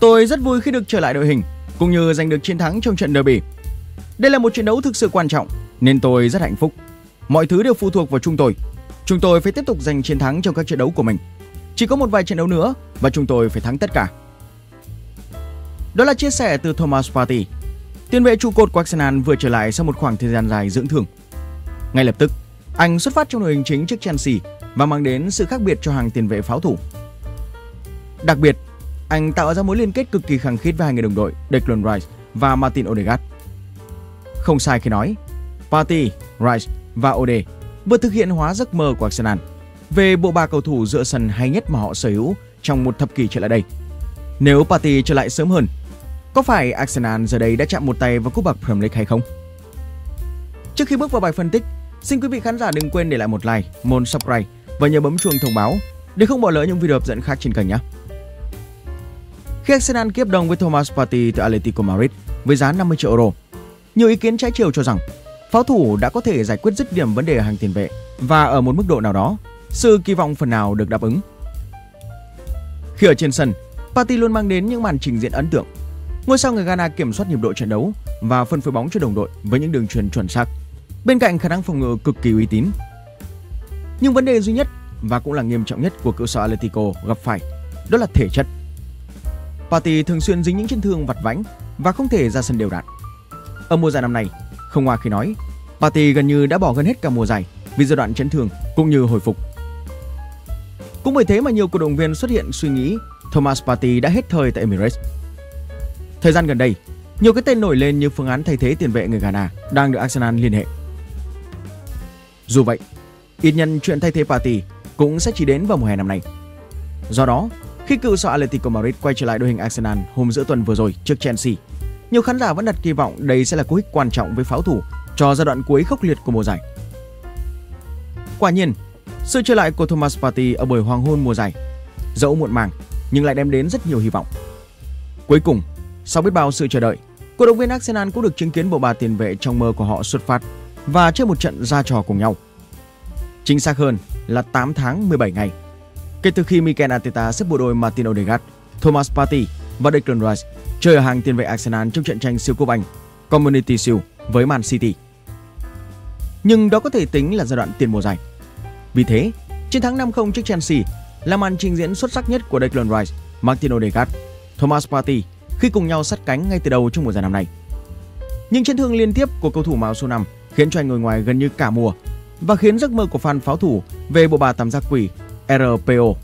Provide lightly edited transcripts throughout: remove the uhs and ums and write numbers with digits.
Tôi rất vui khi được trở lại đội hình, cũng như giành được chiến thắng trong trận derby. Đây là một trận đấu thực sự quan trọng, nên tôi rất hạnh phúc. Mọi thứ đều phụ thuộc vào chúng tôi. Chúng tôi phải tiếp tục giành chiến thắng trong các trận đấu của mình. Chỉ có một vài trận đấu nữa và chúng tôi phải thắng tất cả. Đó là chia sẻ từ Thomas Partey. Tiền vệ trụ cột của Arsenal vừa trở lại sau một khoảng thời gian dài dưỡng thương. Ngay lập tức, anh xuất phát trong đội hình chính trước Chelsea và mang đến sự khác biệt cho hàng tiền vệ pháo thủ. Đặc biệt, anh tạo ra mối liên kết cực kỳ khăng khít với hai người đồng đội Declan Rice và Martin Odegaard. Không sai khi nói, Partey, Rice và Ode vừa thực hiện hóa giấc mơ của Arsenal về bộ ba cầu thủ giữa sân hay nhất mà họ sở hữu trong một thập kỷ trở lại đây. Nếu Partey trở lại sớm hơn, có phải Arsenal giờ đây đã chạm một tay vào cúp bạc Premier League hay không? Trước khi bước vào bài phân tích, xin quý vị khán giả đừng quên để lại một like, một subscribe và nhớ bấm chuông thông báo để không bỏ lỡ những video hấp dẫn khác trên kênh nhé. Khi Arsenal kiếp đồng với Thomas Partey từ Atletico Madrid với giá 50 triệu euro, nhiều ý kiến trái chiều cho rằng pháo thủ đã có thể giải quyết dứt điểm vấn đề hàng tiền vệ và ở một mức độ nào đó, sự kỳ vọng phần nào được đáp ứng. Khi ở trên sân, Partey luôn mang đến những màn trình diễn ấn tượng. Ngôi sao người Ghana kiểm soát nhịp độ trận đấu và phân phối bóng cho đồng đội với những đường truyền chuẩn xác, bên cạnh khả năng phòng ngự cực kỳ uy tín. Nhưng vấn đề duy nhất và cũng là nghiêm trọng nhất của cựu sao Atletico gặp phải đó là thể chất. Partey thường xuyên dính những chấn thương vặt vãnh và không thể ra sân đều đặn. Ở mùa giải năm nay, không ngoa khi nói, Partey gần như đã bỏ gần hết cả mùa giải vì giai đoạn chấn thương cũng như hồi phục. Cũng bởi thế mà nhiều cổ động viên xuất hiện suy nghĩ Thomas Partey đã hết thời tại Emirates. Thời gian gần đây, nhiều cái tên nổi lên như phương án thay thế tiền vệ người Ghana đang được Arsenal liên hệ. Dù vậy, ít nhân chuyện thay thế Partey cũng sẽ chỉ đến vào mùa hè năm nay. Do đó, khi cựu sao Atletico Madrid quay trở lại đội hình Arsenal hôm giữa tuần vừa rồi trước Chelsea, nhiều khán giả vẫn đặt kỳ vọng đây sẽ là cú hích quan trọng với pháo thủ cho giai đoạn cuối khốc liệt của mùa giải. Quả nhiên, sự trở lại của Thomas Partey ở buổi hoàng hôn mùa giải, dẫu muộn màng nhưng lại đem đến rất nhiều hy vọng. Cuối cùng, sau biết bao sự chờ đợi, cổ động viên Arsenal cũng được chứng kiến bộ ba tiền vệ trong mơ của họ xuất phát và chơi một trận ra trò cùng nhau. Chính xác hơn là 8 tháng 17 ngày kể từ khi Mikel Arteta xếp bộ đôi Martin Odegaard, Thomas Partey và Declan Rice chơi ở hàng tiền vệ Arsenal trong trận tranh siêu cúp Anh Community Shield với Man City. Nhưng đó có thể tính là giai đoạn tiền mùa giải. Vì thế, chiến thắng 5-0 trước Chelsea là màn trình diễn xuất sắc nhất của Declan Rice, Martin Odegaard, Thomas Partey khi cùng nhau sát cánh ngay từ đầu trong mùa giải năm nay. Những chấn thương liên tiếp của cầu thủ mão số 5 khiến cho anh ngồi ngoài gần như cả mùa và khiến giấc mơ của fan pháo thủ về bộ ba tam giác quỷ RPO,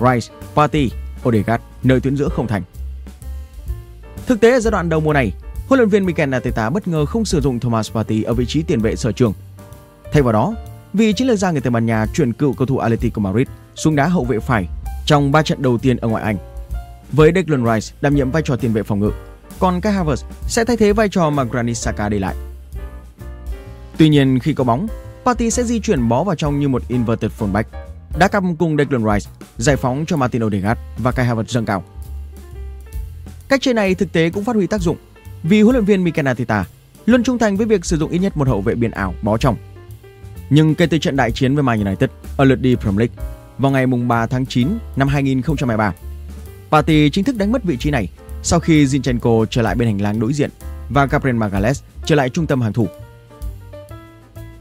Rice, Partey, Odegaard nơi tuyến giữa không thành. Thực tế ở giai đoạn đầu mùa này, huấn luyện viên Mikel Arteta bất ngờ không sử dụng Thomas Partey ở vị trí tiền vệ sở trường. Thay vào đó, vì chiến lược gia người Tây Ban Nha chuyển cựu cầu thủ Atletico Madrid xuống đá hậu vệ phải trong 3 trận đầu tiên ở ngoại Anh, với Declan Rice đảm nhiệm vai trò tiền vệ phòng ngự, còn Kai Havertz sẽ thay thế vai trò mà Granit Xhaka để lại. Tuy nhiên khi có bóng, Partey sẽ di chuyển bó vào trong như một inverted fullback, đá cặp cùng Declan Rice, giải phóng cho Martin Odegaard và Kai Havertz dâng cao. Cách chơi này thực tế cũng phát huy tác dụng vì huấn luyện viên Mikel Arteta luôn trung thành với việc sử dụng ít nhất một hậu vệ biên ảo bó trong. Nhưng kể từ trận đại chiến với Man United ở lượt đi Premier League vào ngày 3 tháng 9 năm 2023, Partey chính thức đánh mất vị trí này sau khi Zinchenko trở lại bên hành lang đối diện và Gabriel Magalhães trở lại trung tâm hàng thủ.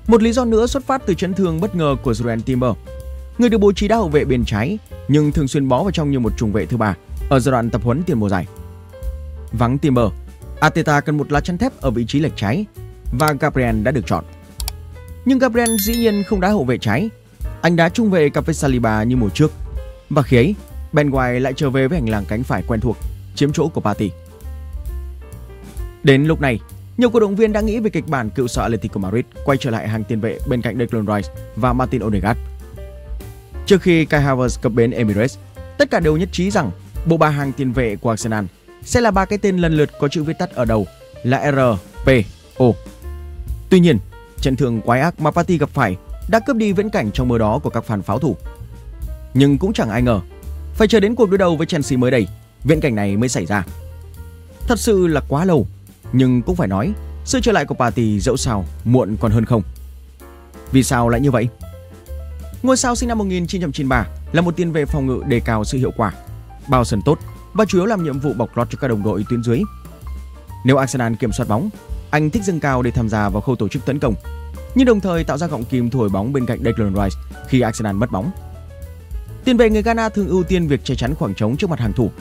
Một lý do nữa xuất phát từ chấn thương bất ngờ của Zoran Timber, người được bố trí đá hậu vệ bên trái nhưng thường xuyên bó vào trong như một trung vệ thứ ba ở giai đoạn tập huấn tiền mùa giải. Vắng Timber, Arteta cần một lá chắn thép ở vị trí lệch trái và Gabriel đã được chọn. Nhưng Gabriel dĩ nhiên không đá hậu vệ trái, anh đá trung vệ cặp với Saliba như mùa trước. Và khi ấy, Ben White lại trở về với hành lang cánh phải quen thuộc, chiếm chỗ của Partey. Đến lúc này, nhiều cổ động viên đã nghĩ về kịch bản cựu sao Atletico Madrid quay trở lại hàng tiền vệ bên cạnh Declan Rice và Martin Odegaard. Trước khi Kai Havertz cập bến Emirates, tất cả đều nhất trí rằng bộ ba hàng tiền vệ của Arsenal sẽ là ba cái tên lần lượt có chữ viết tắt ở đầu là RPO. Tuy nhiên, chấn thương quái ác mà Partey gặp phải đã cướp đi viễn cảnh trong mơ đó của các fan pháo thủ. Nhưng cũng chẳng ai ngờ, phải chờ đến cuộc đối đầu với Chelsea mới đây, viễn cảnh này mới xảy ra. Thật sự là quá lâu, nhưng cũng phải nói, sự trở lại của Partey dẫu sao muộn còn hơn không. Vì sao lại như vậy? Ngôi sao sinh năm 1993 là một tiền vệ phòng ngự đề cao sự hiệu quả, bao sân tốt và chủ yếu làm nhiệm vụ bọc lót cho các đồng đội tuyến dưới. Nếu Arsenal kiểm soát bóng, anh thích dâng cao để tham gia vào khâu tổ chức tấn công, nhưng đồng thời tạo ra gọng kìm thổi bóng bên cạnh Declan Rice khi Arsenal mất bóng. Tiền vệ người Ghana thường ưu tiên việc che chắn khoảng trống trước mặt hàng thủ.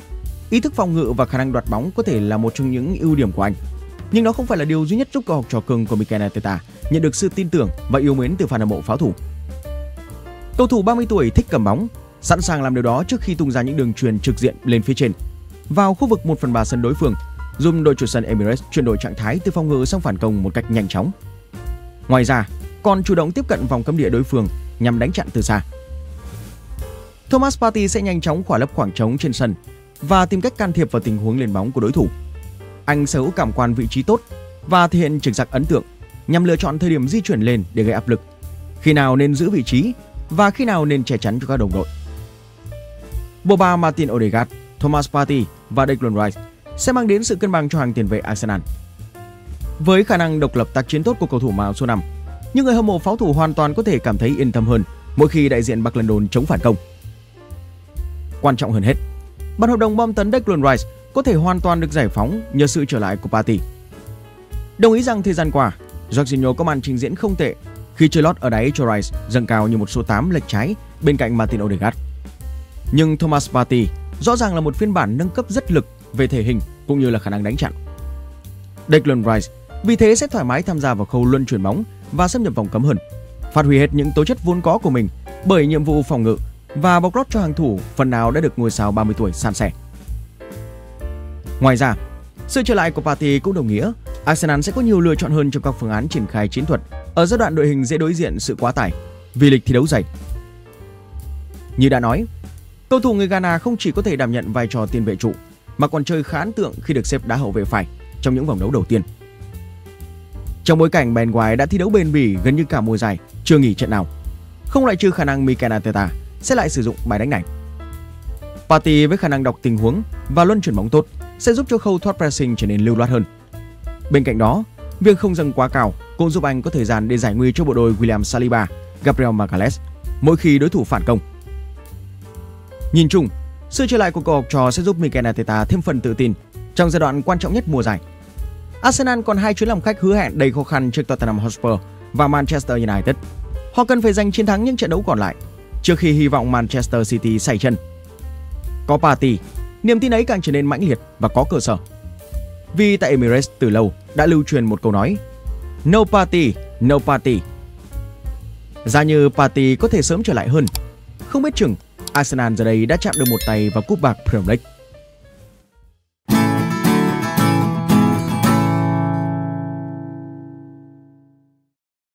Ý thức phòng ngự và khả năng đoạt bóng có thể là một trong những ưu điểm của anh, nhưng nó không phải là điều duy nhất giúp cậu học trò cưng của Mikel Arteta nhận được sự tin tưởng và yêu mến từ fan hâm mộ pháo thủ. Cầu thủ 30 tuổi thích cầm bóng, sẵn sàng làm điều đó trước khi tung ra những đường chuyền trực diện lên phía trên, vào khu vực 1/3 sân đối phương, giúp đội chủ sân Emirates chuyển đổi trạng thái từ phòng ngự sang phản công một cách nhanh chóng. Ngoài ra, còn chủ động tiếp cận vòng cấm địa đối phương nhằm đánh chặn từ xa. Thomas Partey sẽ nhanh chóng khỏa lấp khoảng trống trên sân và tìm cách can thiệp vào tình huống lên bóng của đối thủ. Anh sở hữu cảm quan vị trí tốt và thể hiện trực giác ấn tượng nhằm lựa chọn thời điểm di chuyển lên để gây áp lực, khi nào nên giữ vị trí và khi nào nên che chắn cho các đồng đội. Bộ ba Martin Odegaard, Thomas Partey và Declan Rice sẽ mang đến sự cân bằng cho hàng tiền vệ Arsenal. Với khả năng độc lập tác chiến tốt của cầu thủ màu số 5, những người hâm mộ pháo thủ hoàn toàn có thể cảm thấy yên tâm hơn mỗi khi đại diện Bắc London chống phản công. Quan trọng hơn hết, bản hợp đồng bom tấn Declan Rice có thể hoàn toàn được giải phóng nhờ sự trở lại của Partey. Đồng ý rằng thời gian qua, Jorginho có màn trình diễn không tệ khi chơi lót ở đáy cho Rice dâng cao như một số 8 lệch trái bên cạnh Martin Odegaard. Nhưng Thomas Partey rõ ràng là một phiên bản nâng cấp rất lực về thể hình cũng như là khả năng đánh chặn. Declan Rice vì thế sẽ thoải mái tham gia vào khâu luân chuyển bóng và xâm nhập vòng cấm hơn, phát huy hết những tố chất vốn có của mình bởi nhiệm vụ phòng ngự và bọc lót cho hàng thủ phần nào đã được ngôi sao 30 tuổi san sẻ. Ngoài ra, sự trở lại của Partey cũng đồng nghĩa Arsenal sẽ có nhiều lựa chọn hơn trong các phương án triển khai chiến thuật ở giai đoạn đội hình dễ đối diện sự quá tải vì lịch thi đấu dày. Như đã nói, cầu thủ người Ghana không chỉ có thể đảm nhận vai trò tiền vệ trụ mà còn chơi khá ấn tượng khi được xếp đá hậu vệ phải trong những vòng đấu đầu tiên. Trong bối cảnh Ben White đã thi đấu bền bỉ gần như cả mùa giải, chưa nghỉ trận nào, không loại trừ khả năng Mikel Arteta sẽ lại sử dụng bài đánh này. Partey với khả năng đọc tình huống và luân chuyển bóng tốt sẽ giúp cho khâu thoát pressing trở nên lưu loát hơn. Bên cạnh đó, việc không dâng quá cao cũng giúp anh có thời gian để giải nguy cho bộ đôi William Saliba, Gabriel Magalhães mỗi khi đối thủ phản công. Nhìn chung, sự trở lại của cậu học trò sẽ giúp Mikel Arteta thêm phần tự tin trong giai đoạn quan trọng nhất mùa giải. Arsenal còn hai chuyến làm khách hứa hẹn đầy khó khăn trước Tottenham Hotspur và Manchester United. Họ cần phải giành chiến thắng những trận đấu còn lại trước khi hy vọng Manchester City sảy chân. Có Partey, niềm tin ấy càng trở nên mãnh liệt và có cơ sở. Vì tại Emirates từ lâu đã lưu truyền một câu nói: "No Partey, no Partey." Giá như Partey có thể sớm trở lại hơn, không biết chừng Arsenal giờ đây đã chạm được một tay vào cúp bạc Premier League.